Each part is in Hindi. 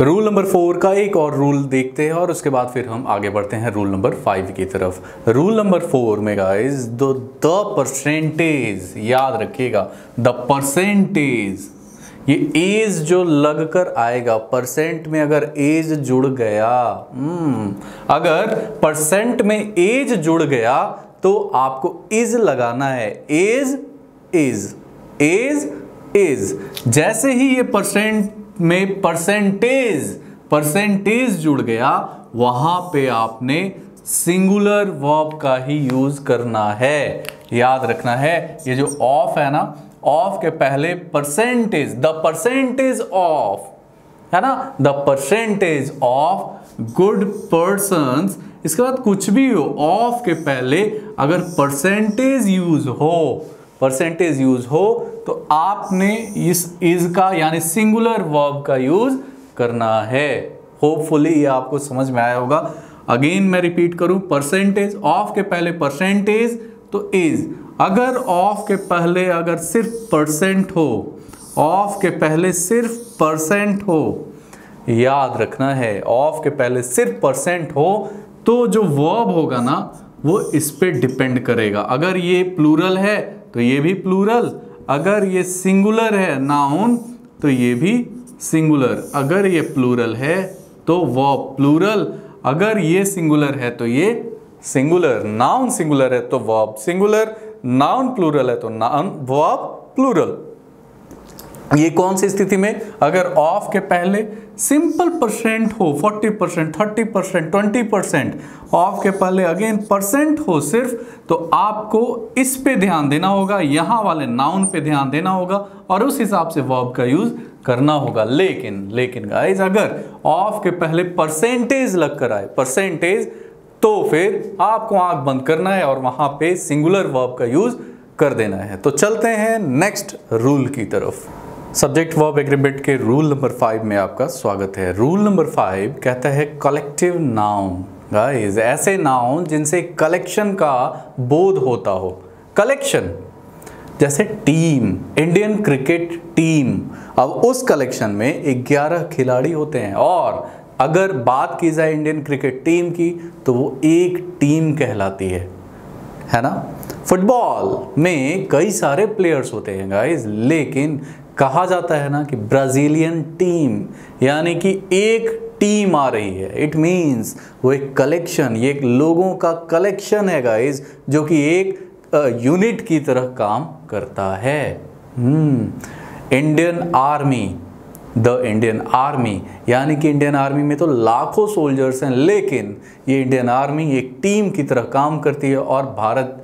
रूल नंबर 4 का एक और रूल देखते हैं और उसके बाद फिर हम आगे बढ़ते हैं रूल नंबर 5 की तरफ। रूल नंबर 4 में गाइस द परसेंटेज, याद रखिएगा द परसेंटेज, ये एज जो लगकर आएगा परसेंट में, अगर एज जुड़ गया, अगर परसेंट में एज जुड़ गया तो आपको इज लगाना है। एज इज एज इज, जैसे ही ये परसेंट में परसेंटेज जुड़ गया वहां पे आपने सिंगुलर वर्ब का ही यूज करना है। याद रखना है ये जो ऑफ है ना, ऑफ के पहले परसेंटेज, द परसेंटेज ऑफ, है ना, the percentage of good persons, इसके बाद कुछ भी हो ऑफ के पहले अगर परसेंटेज यूज हो, परसेंटेज यूज हो तो आपने इस इज का यानी सिंगुलर वर्ब का यूज करना है। होपफुली ये आपको समझ में आया होगा। अगेन मैं रिपीट करूं, परसेंटेज ऑफ के पहले परसेंटेज तो इज, अगर ऑफ के पहले अगर सिर्फ परसेंट हो, ऑफ के पहले सिर्फ परसेंट हो, याद रखना है ऑफ के पहले सिर्फ परसेंट हो तो जो वर्ब होगा ना वो इस पे डिपेंड करेगा। अगर ये प्लूरल है तो ये भी प्लूरल, अगर ये सिंगुलर है नाउन तो ये भी सिंगुलर, अगर ये प्लूरल है तो वर्ब प्लूरल, अगर ये सिंगुलर है तो ये सिंगुलर, नाउन सिंगुलर है तो वर्ब सिंगुलर, नाउन प्लूरल है तो नाउन वर्ब प्लूरल। ये कौन सी स्थिति में? अगर ऑफ के पहले सिंपल परसेंट हो, 40%, 30%, 20%, ऑफ के पहले अगेन परसेंट हो सिर्फ, तो आपको इस पे ध्यान देना होगा, यहाँ वाले नाउन पे ध्यान देना होगा और उस हिसाब से वर्ब का यूज करना होगा। लेकिन गाइस अगर ऑफ के पहले परसेंटेज लग कर आए, परसेंटेज, तो फिर आपको आंख बंद करना है और वहां पे सिंगुलर वर्ब का यूज कर देना है। तो चलते हैं नेक्स्ट रूल की तरफ। सब्जेक्ट वर्ब एग्रीमेंट के रूल नंबर 5 में आपका स्वागत है। रूल नंबर 5 कहता है कलेक्टिव नाउन, गाइस ऐसे नाउन जिनसे कलेक्शन का बोध होता हो। कलेक्शन जैसे टीम, इंडियन क्रिकेट टीम, अब उस कलेक्शन में 11 खिलाड़ी होते हैं और अगर बात की जाए इंडियन क्रिकेट टीम की तो वो एक टीम कहलाती है ना। फुटबॉल में कई सारे प्लेयर्स होते हैं गाइस, लेकिन कहा जाता है ना कि ब्राज़ीलियन टीम, यानी कि एक टीम आ रही है। इट मीन्स वो एक कलेक्शन, ये एक लोगों का कलेक्शन है गाइस जो कि एक यूनिट की तरह काम करता है। Indian army, the Indian army, यानी कि इंडियन आर्मी में तो लाखों सोल्जर्स हैं, लेकिन ये इंडियन आर्मी एक टीम की तरह काम करती है और भारत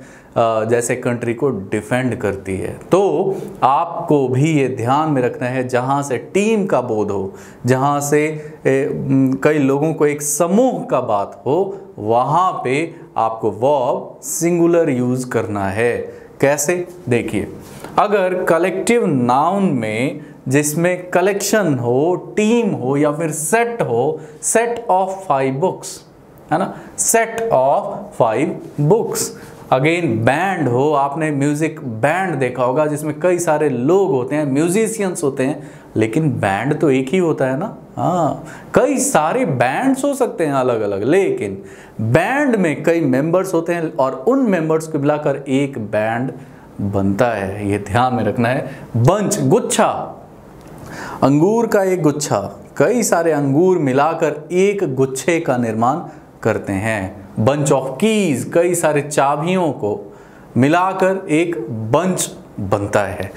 जैसे कंट्री को डिफेंड करती है। तो आपको भी ये ध्यान में रखना है, जहाँ से टीम का बोध हो, जहाँ से कई लोगों को एक समूह का बात हो, वहाँ पे आपको वर्ब सिंगुलर यूज़ करना है। कैसे? देखिए, अगर कलेक्टिव नाउन में जिसमें कलेक्शन हो, टीम हो या फिर सेट हो, सेट ऑफ 5 बुक्स, है ना, set of 5 books. Again band हो, आपने म्यूजिक बैंड देखा होगा जिसमें कई सारे लोग होते हैं, म्यूजिशियंस होते हैं, लेकिन बैंड तो एक ही होता है ना। हाँ, कई सारे बैंड्स हो सकते हैं अलग अलग, लेकिन बैंड में कई मेंबर्स होते हैं और उन मेंबर्स को मिलाकर एक बैंड बनता है। ये ध्यान में रखना है। बंच, गुच्छा, अंगूर का एक गुच्छा, कई सारे अंगूर मिलाकर एक गुच्छे का निर्माण करते हैं। बंच ऑफ कीज, कई सारे चाबियों को मिलाकर एक बंच बनता है।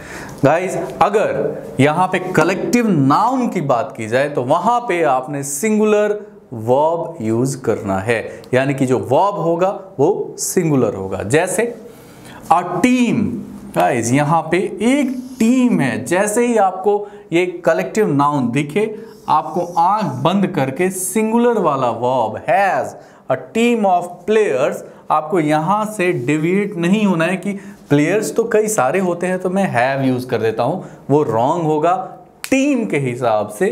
गाइस अगर यहाँ पे कलेक्टिव नाउन की बात की जाए तो वहाँ पे आपने सिंगुलर वर्ब यूज करना है, यानी कि जो वर्ब होगा वो सिंगुलर होगा। जैसे अ टीम, गाइस यहाँ पे एक टीम है। जैसे ही आपको ये कलेक्टिव नाउन दिखे आपको आंख बंद करके सिंगुलर वाला verb has a team of players, आपको यहाँ से डिविएट नहीं होना है कि प्लेयर्स तो कई सारे होते हैं तो मैं हैव यूज कर देता हूँ, वो रॉन्ग होगा। टीम के हिसाब से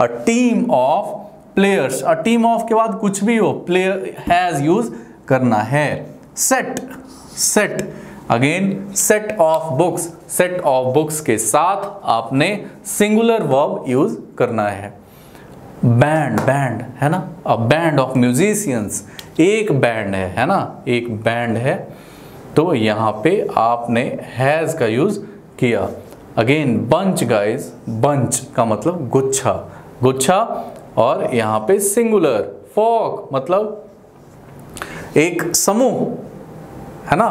a team of players, a team of के बाद कुछ भी हो प्लेयर हैज यूज करना है। Set, set again set of books, set of books के साथ आपने सिंगुलर वर्ब यूज करना है। बैंड बैंड है ना, अ बैंड ऑफ म्यूजिशियंस, एक बैंड है ना, एक बैंड है। तो यहाँ पे आपने हैज़ का यूज़ किया। अगेन बंच गाइज, बंच का मतलब गुच्छा, गुच्छा। और यहाँ पे सिंगुलर फॉक मतलब एक समूह है ना,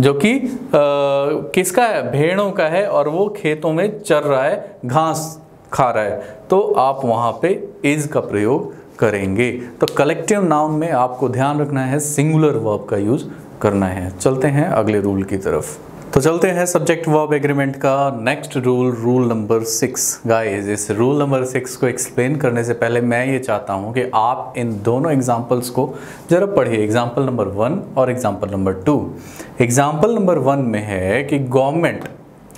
जो कि किसका है, भेड़ों का है, और वो खेतों में चर रहा है, घास खा रहा है। तो आप वहाँ पे इज का प्रयोग करेंगे। तो कलेक्टिव नाउन में आपको ध्यान रखना है सिंगुलर वर्ब का यूज़ करना है। चलते हैं अगले रूल की तरफ। तो चलते हैं सब्जेक्ट वर्ब एग्रीमेंट का next rule, rule number 6। Guys इस रूल नंबर 6 को एक्सप्लेन करने से पहले मैं ये चाहता हूँ कि आप इन दोनों एग्जांपल्स को जरा पढ़िए, एग्जांपल नंबर 1 और एग्जांपल नंबर 2। एग्जांपल नंबर 1 में है कि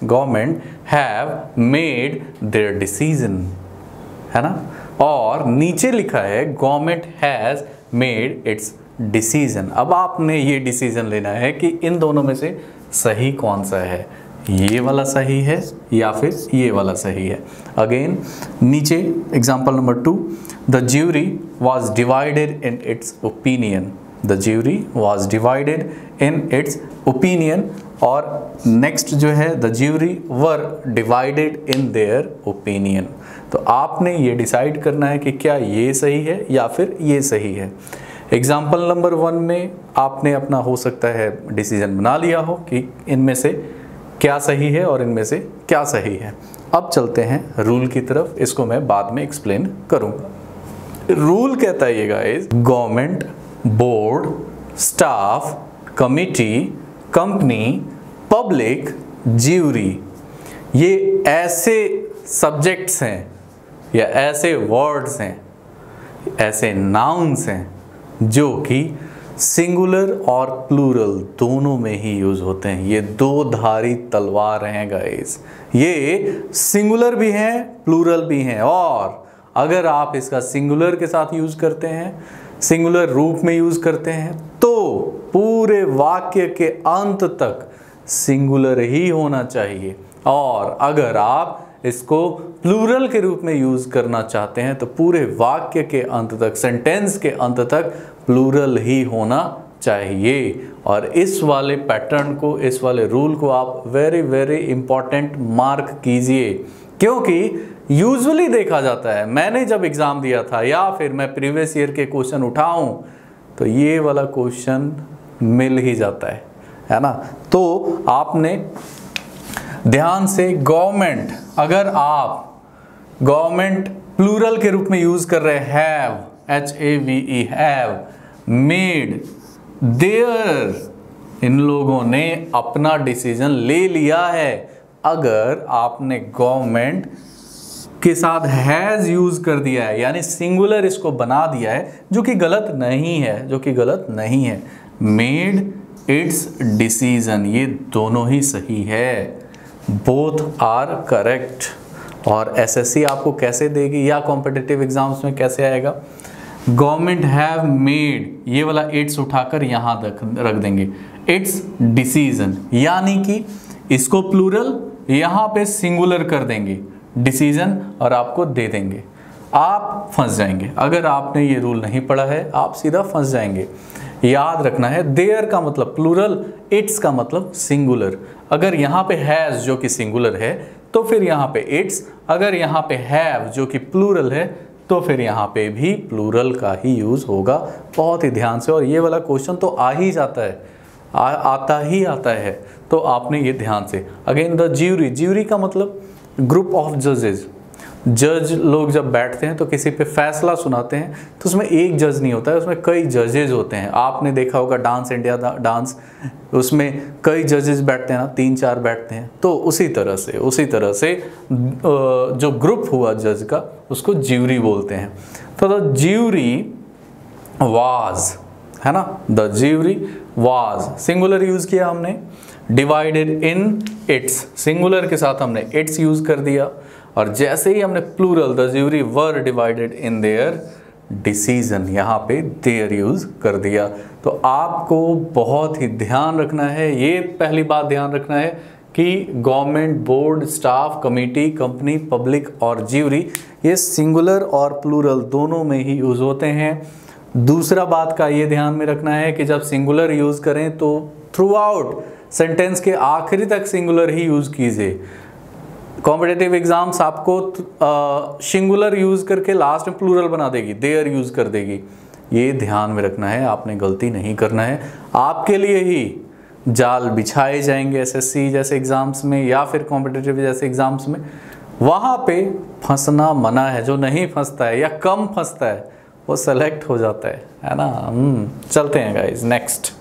government have made their decision, है ना, और नीचे लिखा है government has made its decision. अब आपने ये डिसीजन लेना है कि इन दोनों में से सही कौन सा है, ये वाला सही है या फिर ये वाला सही है। अगेन नीचे example number 2, the jury was divided in its opinion, the jury was divided in its opinion. और नेक्स्ट जो है the jury were divided in their opinion. तो आपने ये डिसाइड करना है कि क्या ये सही है या फिर ये सही है। एग्जाम्पल नंबर 1 में आपने अपना हो सकता है डिसीजन बना लिया हो कि इनमें से क्या सही है और इनमें से क्या सही है। अब चलते हैं रूल की तरफ, इसको मैं बाद में एक्सप्लेन करूँगा। रूल कहता है ये guys, government, board, staff, committee, company, public, jury, ये ऐसे सब्जेक्ट्स हैं या ऐसे वर्ड्स हैं, ऐसे नाउन्स हैं जो कि सिंगुलर और प्लूरल दोनों में ही यूज होते हैं। ये दो धारी तलवार हैं गाइस, ये सिंगुलर भी हैं प्लूरल भी हैं। और अगर आप इसका सिंगुलर के साथ यूज करते हैं, सिंगुलर रूप में यूज करते हैं, तो पूरे वाक्य के अंत तक सिंगुलर ही होना चाहिए। और अगर आप इसको प्लूरल के रूप में यूज़ करना चाहते हैं तो पूरे वाक्य के अंत तक, सेंटेंस के अंत तक प्लूरल ही होना चाहिए। और इस वाले पैटर्न को, इस वाले रूल को आप वेरी वेरी इंपॉर्टेंट मार्क कीजिए, क्योंकि यूजुअली देखा जाता है, मैंने जब एग्ज़ाम दिया था या फिर मैं प्रीवियस ईयर के क्वेश्चन उठाऊं तो ये वाला क्वेश्चन मिल ही जाता है ना। तो आपने ध्यान से, गवर्नमेंट, अगर आप गवर्नमेंट प्लूरल के रूप में यूज कर रहे have, HAVE, have made their, इन लोगों ने अपना डिसीजन ले लिया है। अगर आपने गवर्नमेंट के साथ हैज यूज कर दिया है, यानी सिंगुलर इसको बना दिया है, जो कि गलत नहीं है, जो कि गलत नहीं है, मेड इट्स डिसीजन, ये दोनों ही सही है, बोथ आर करेक्ट। और SSC आपको कैसे देगी या कॉम्पिटिटिव एग्जाम्स में कैसे आएगा, गवर्नमेंट हैव मेड, ये वाला इट्स उठाकर यहाँ रख देंगे, इट्स डिसीजन, यानी कि इसको प्लूरल यहाँ पे सिंगुलर कर देंगे डिसीजन और आपको दे देंगे। आप फंस जाएंगे, अगर आपने ये रूल नहीं पढ़ा है आप सीधा फंस जाएंगे। याद रखना है देयर का मतलब प्लूरल, इट्स का मतलब सिंगुलर। अगर यहाँ पे हैज़ जो कि सिंगुलर है तो फिर यहाँ पे इट्स, अगर यहाँ पे हैव जो कि प्लूरल है तो फिर यहाँ पे भी प्लूरल का ही यूज़ होगा। बहुत ही ध्यान से, और ये वाला क्वेश्चन तो आ ही जाता है, आता ही आता है, तो आपने ये ध्यान से। अगेन द ज्यूरी, ज्यूरी का मतलब ग्रुप ऑफ जजेज, जज लोग जब बैठते हैं तो किसी पे फैसला सुनाते हैं तो उसमें एक जज नहीं होता है, उसमें कई जजेज होते हैं। आपने देखा होगा डांस इंडिया डांस, उसमें कई जजेस बैठते हैं ना, 3-4 बैठते हैं। तो उसी तरह से जो ग्रुप हुआ जज का उसको ज्यूरी बोलते हैं। तो द ज्यूरी वाज, है ना, the jury was singular use किया हमने, डिवाइडेड इन इट्स, सिंगुलर के साथ हमने इट्स यूज़ कर दिया। और जैसे ही हमने plural, the jury were divided in their decision, यहाँ पे देयर यूज़ कर दिया। तो आपको बहुत ही ध्यान रखना है, ये पहली बात ध्यान रखना है कि government board, staff, committee, company, public और ज्यूरी, ये सिंगुलर और प्लूरल दोनों में ही यूज़ होते हैं। दूसरा बात का ये ध्यान में रखना है कि जब सिंगुलर यूज़ करें तो थ्रू आउट सेंटेंस के आखिरी तक सिंगुलर ही यूज़ कीजिए। कॉम्पिटेटिव एग्जाम्स आपको सिंगुलर यूज़ करके लास्ट में प्लूरल बना देगी, देयर यूज़ कर देगी। ये ध्यान में रखना है, आपने गलती नहीं करना है। आपके लिए ही जाल बिछाए जाएंगे एसएससी जैसे एग्ज़ाम्स में या फिर कॉम्पिटेटिव जैसे एग्ज़ाम्स में, वहाँ पे फंसना मना है। जो नहीं फंसता है या कम फंसता है वो सेलेक्ट हो जाता है ना। चलते हैं गाइस नेक्स्ट।